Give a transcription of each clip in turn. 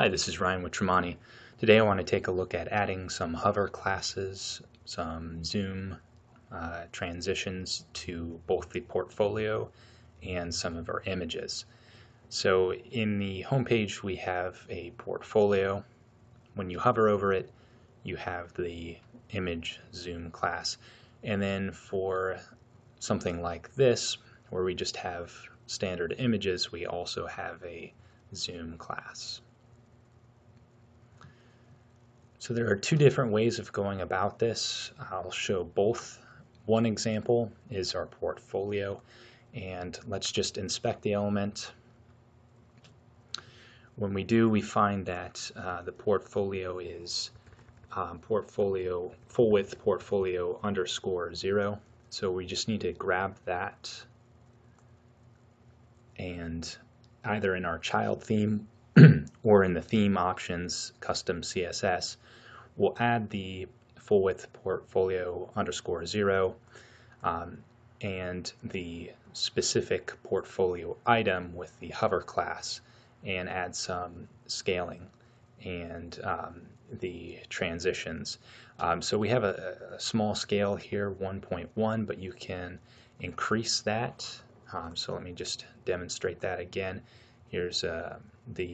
Hi, this is Ryan with Trumani. Today I want to take a look at adding some hover classes, some zoom transitions to both the portfolio and some of our images. So in the home page we have a portfolio. When you hover over it, you have the image zoom class. And then for something like this, where we just have standard images, we also have a zoom class. So there are two different ways of going about this. I'll show both. One example is our portfolio, and let's just inspect the element. When we do, we find that the portfolio is portfolio full width portfolio _0. So we just need to grab that, and either in our child theme or in the theme options custom CSS, we'll add the full width portfolio _0 and the specific portfolio item with the hover class, and add some scaling and the transitions. So we have a small scale here, 1.1, but you can increase that. So let me just demonstrate that again. Here's the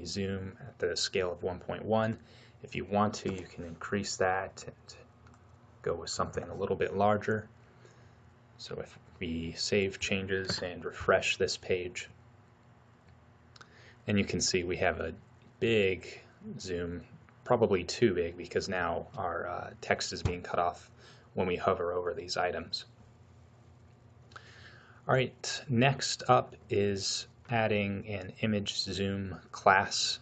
zoom at the scale of 1.1. If you want to, you can increase that and go with something a little bit larger. So if we save changes and refresh this page, then you can see we have a big zoom, probably too big, because now our text is being cut off when we hover over these items. All right, next up is adding an image zoom class,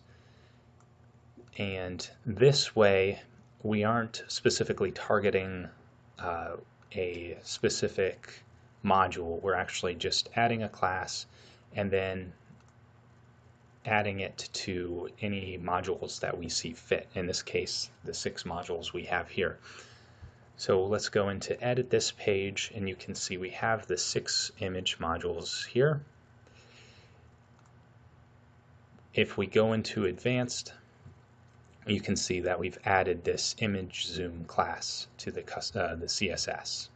and this way we aren't specifically targeting a specific module. We're actually just adding a class and then adding it to any modules that we see fit, in this case the 6 modules we have here. So let's go into edit this page, and you can see we have the 6 image modules here. If we go into advanced, you can see that we've added this image zoom class to the CSS.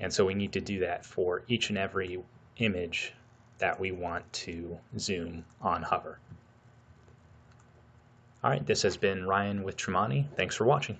And so we need to do that for each and every image that we want to zoom on hover. All right, this has been Ryan with Trumani. Thanks for watching.